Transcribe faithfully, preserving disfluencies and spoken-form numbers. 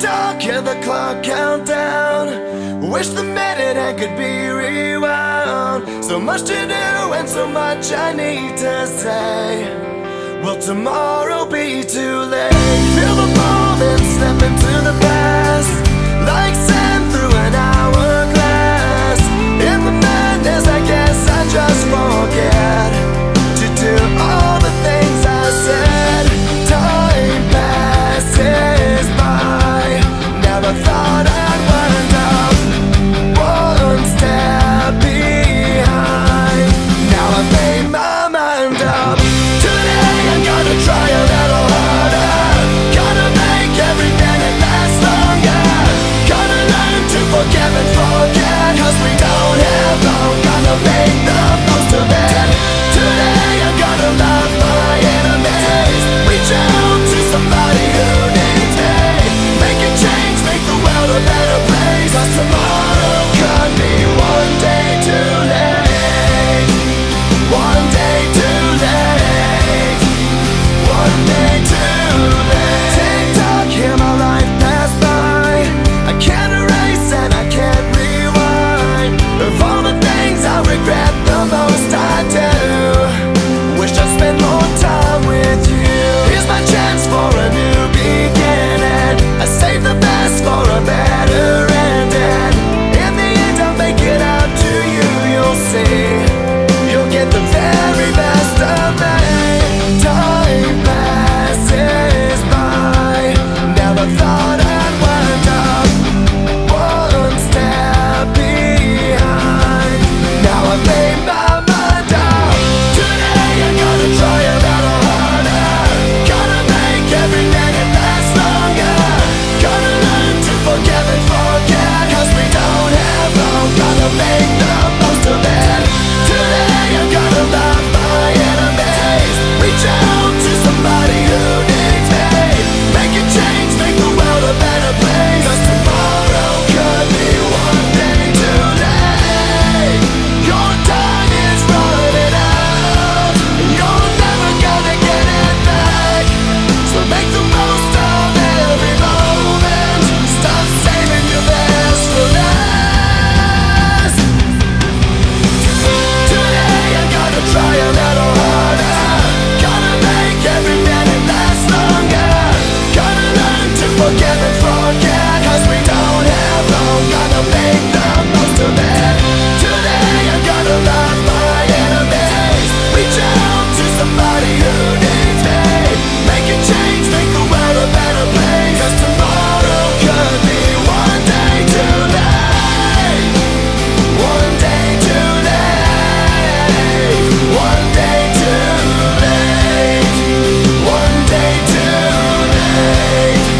dark, hear the clock count down. Wish the minute I could be rewound. So much to do and so much I need to say. Will tomorrow be too late? Feel the moment, step into the past, like sand through an hourglass. In the madness, I guess I just forget to do all the things I said. Time passes by, never thought I'd wind up one step behind. Now I've made my mind up. Today I'm gonna try a little harder, gonna make every minute last longer, gonna learn to forgive and forget, cause we don't have long. Gonna make the most of it. Today I'm gonna love my enemies, reach out to somebody who needs me, make a change, make the world a better place, cause tomorrow could be one day too late. One day too late. One day too late. Tick tock, hear my life pass by. I can't erase and I can't rewind. Of all the things I regret the most I do, wish I spent more time with you. Here's my chance for a new beginning. I saved the best for a better ending. In the end I'll make it out to you, you'll see. You'll get the very best of me. Time passes by, never thought I'd wind up one step behind. Now I've made my mind up. Today I'm gonna try a little harder, gonna make every minute last longer, gonna learn to forgive and forget, cause we don't have long. Gonna make the most of it. Today I'm gonna love my enemies, reach out to somebody who needs me, make a change, make the world a better place, cause tomorrow could be one day too late. Your time is running out, you're never gonna get it back, so make the most of every moment, stop saving your best for last. Today I'm gonna try a little harder, gonna make every minute last longer, gonna learn to forgive and forget, cause we don't have long. Gonna make the most of it. Today I'm gonna love my enemies, reach out to somebody who needs me, make a change, make the world a better place, cause tomorrow could be one day too late. One day too late. One day too late. One day too late.